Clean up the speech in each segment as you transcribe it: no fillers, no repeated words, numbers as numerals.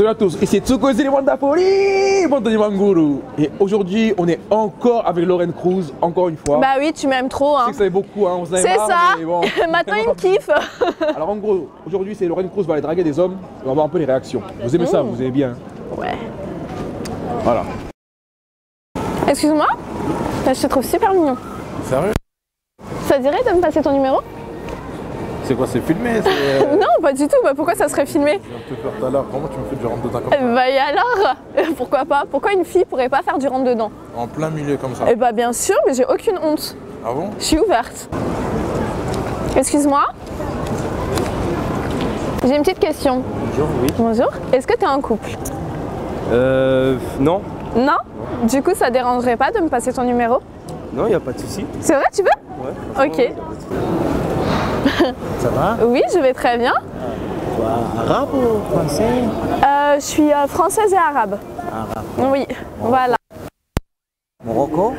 Salut à tous, ici Tsukosy Limonda Poly, mon Niama Ngulu. Et aujourd'hui, on est encore avec Lorraine Cruz, encore une fois. Bah oui, tu m'aimes trop. Hein. Je sais que ça fait beaucoup, hein. On s'en est marre, ça. Mais bon. Maintenant, il me kiffe. Alors en gros, aujourd'hui, c'est Lorraine Cruz va aller draguer des hommes. On va voir un peu les réactions. Vous aimez ça, vous aimez bien. Ouais. Voilà. Excuse-moi, je te trouve super mignon. Sérieux? Ça dirait de me passer ton numéro? C'est quoi, c'est filmé? Non, pas du tout. Bah, pourquoi ça serait filmé? Je vais te faire tout à l'heure. Comment tu me fais du rentre-dedans comme ça? Bah et alors? Pourquoi pas? Pourquoi une fille pourrait pas faire du rentre-dedans? En plein milieu comme ça? Eh bah bien sûr, mais j'ai aucune honte. Ah bon? Je suis ouverte. Excuse-moi. J'ai une petite question. Bonjour, oui. Bonjour. Est-ce que t'es en couple? Non. Non? Du coup, ça dérangerait pas de me passer ton numéro? Non, y a pas de souci. C'est vrai, tu veux? Ouais. Ok. Ça va? Oui, je vais très bien. Quoi, arabe ou français? Je suis française et arabe. Arabe. Oui, Morocco. Voilà. Morocco?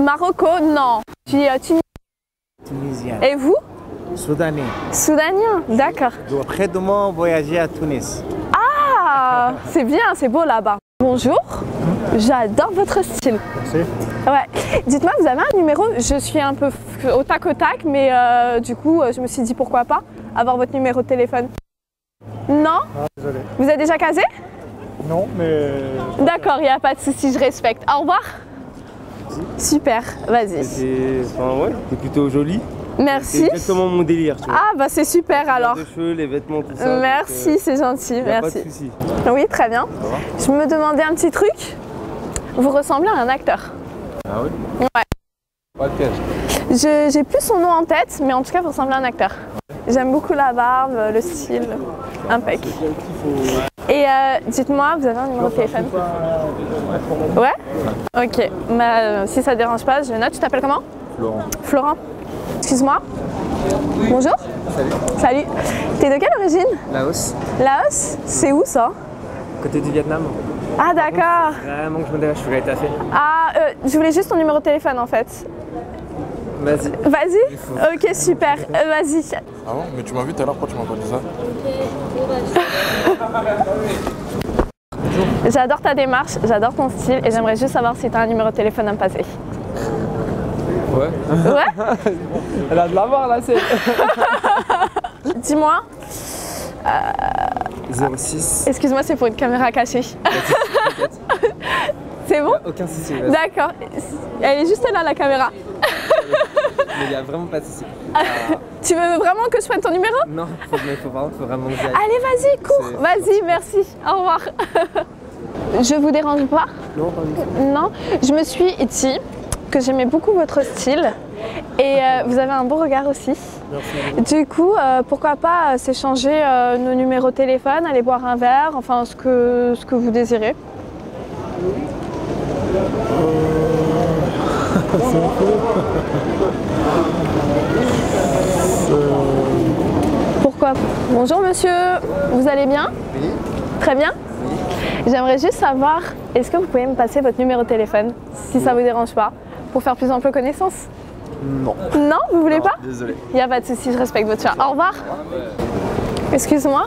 Marocco, non. Je suis tunisienne. Et vous? Soudanais. Soudanien, d'accord. Après demain, voyager à Tunis. Ah, c'est bien, c'est beau là-bas. Bonjour, j'adore votre style. Merci. Ouais. Dites-moi, vous avez un numéro? Je suis un peu au tac mais du coup, je me suis dit pourquoi pas avoir votre numéro de téléphone. Non? Ah, désolé. Vous êtes déjà casé? Non, mais... D'accord, il n'y a pas de souci, je respecte. Au revoir. Super, vas-y. Enfin, ouais, t'es plutôt jolie. Merci. C'est exactement mon délire, tu vois. Ah bah c'est super alors. Les cheveux, les vêtements, tout ça. Merci, c'est gentil, merci. Pas de soucis. Oui, très bien. Je me demandais un petit truc. Vous ressemblez à un acteur. Ah oui? Ouais. J'ai plus son nom en tête, mais en tout cas vous ressemblez à un acteur. J'aime beaucoup la barbe, le style, impec. Et dites-moi, vous avez un numéro de téléphone? Ouais? Ok, bah, si ça ne dérange pas, je note. Tu t'appelles comment? Florent. Florent? Excuse-moi. Bonjour. Salut. Salut. T'es de quelle origine? Laos. Laos? C'est où ça? Côté du Vietnam. Ah d'accord. Vraiment que je me dérange, je voulais taffer. Ah, je voulais juste ton numéro de téléphone en fait. Vas-y. Vas-y? Ok, super. Vas-y. Ah bon? Mais tu m'as vu tout à l'heure, pourquoi tu m'as pas dit ça? J'adore ta démarche, j'adore ton style et j'aimerais juste savoir si t'as un numéro de téléphone à me passer. Ouais. Ouais. Elle a de la barre là, c'est... Dis-moi... 06... Excuse-moi, c'est pour une caméra cachée. C'est bon? Aucun souci. D'accord. Elle est juste là, la caméra. Mais il n'y a vraiment pas de souci. Tu veux vraiment que je prenne ton numéro? Non, faut vraiment que j'aille. Allez, vas-y, cours. Vas-y, merci. Au revoir. Je vous dérange pas? Non, pas du tout. Non. Je me suis dit... que j'aimais beaucoup votre style et vous avez un beau regard aussi. Merci. Du coup, pourquoi pas s'échanger nos numéros de téléphone, aller boire un verre, enfin ce que vous désirez. Pourquoi? Bonjour monsieur, vous allez bien? Oui. Très bien. Oui. J'aimerais juste savoir, est-ce que vous pouvez me passer votre numéro de téléphone, si ça vous dérange pas? Pour faire plus ample connaissance? Non. Non, vous voulez pas? Désolé. Il n'y a pas de souci, je respecte votre choix. Au revoir. Excuse-moi.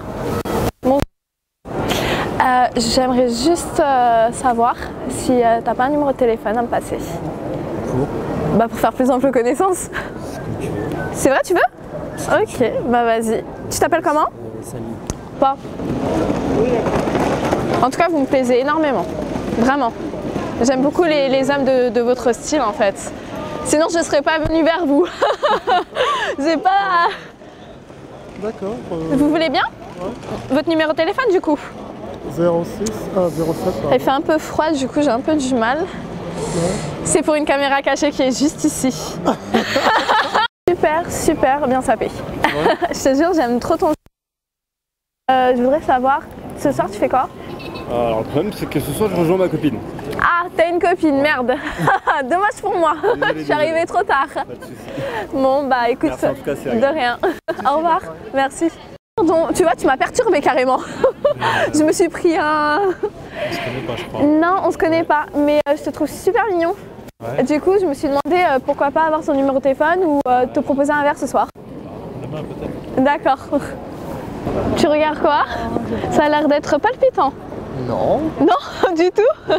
Bon. J'aimerais juste savoir si t'as pas un numéro de téléphone à me passer. Pour? Bah pour faire plus ample connaissance. C'est vrai, tu veux? Ok, bah vas-y. Tu t'appelles comment? Salut. Pas. En tout cas, vous me plaisez énormément. Vraiment. J'aime beaucoup les âmes de votre style en fait. Sinon je ne serais pas venue vers vous. J'ai pas... D'accord. Vous voulez bien? Ouais. Votre numéro de téléphone du coup? 06 à 07. Elle fait un peu froide du coup j'ai un peu du mal. Ouais. C'est pour une caméra cachée qui est juste ici. Super, super bien sapé. Ouais. Je te jure j'aime trop ton... je voudrais savoir, ce soir tu fais quoi? Alors le problème c'est que ce soir je rejoins ma copine. Ah, t'as une copine, merde. Dommage pour moi, je suis arrivée trop tard. Bon bah écoute, merci, en tout cas, de rien. Au revoir, merci. Pardon, tu vois, tu m'as perturbée carrément. Je me suis pris un... On se connaît pas, je crois. Non, on se connaît pas, mais je te trouve super mignon. Ouais. Du coup, je me suis demandé pourquoi pas avoir son numéro de téléphone ou te proposer un verre ce soir. Demain peut-être. D'accord. Tu regardes quoi? Ça a l'air d'être palpitant. Non. Non, du tout.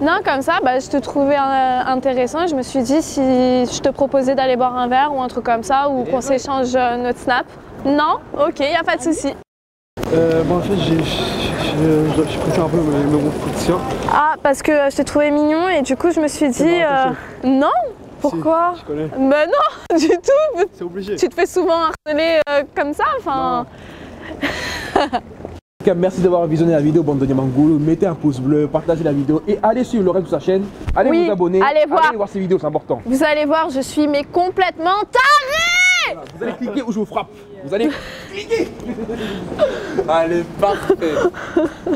Non, comme ça, bah, je te trouvais intéressant. Je me suis dit si je te proposais d'aller boire un verre ou un truc comme ça, ou qu'on s'échange notre snap. Non, ok, il n'y a pas de souci. Bon, en fait, je préfère un peu le groupe courtien. Ah, parce que je t'ai trouvé mignon et du coup, je me suis dit... non. Pourquoi? Si, je connais. Bah non, du tout. C'est obligé. Tu te fais souvent harceler comme ça, enfin... Merci d'avoir visionné la vidéo, bande de Niama Ngulu. Mettez un pouce bleu, partagez la vidéo et allez suivre Lorraine sur sa chaîne. Allez vous abonner, allez voir ses vidéos, c'est important. Vous allez voir, je suis mais complètement tarée. Voilà, vous allez cliquer ou je vous frappe. Vous allez cliquer. Allez, parfait.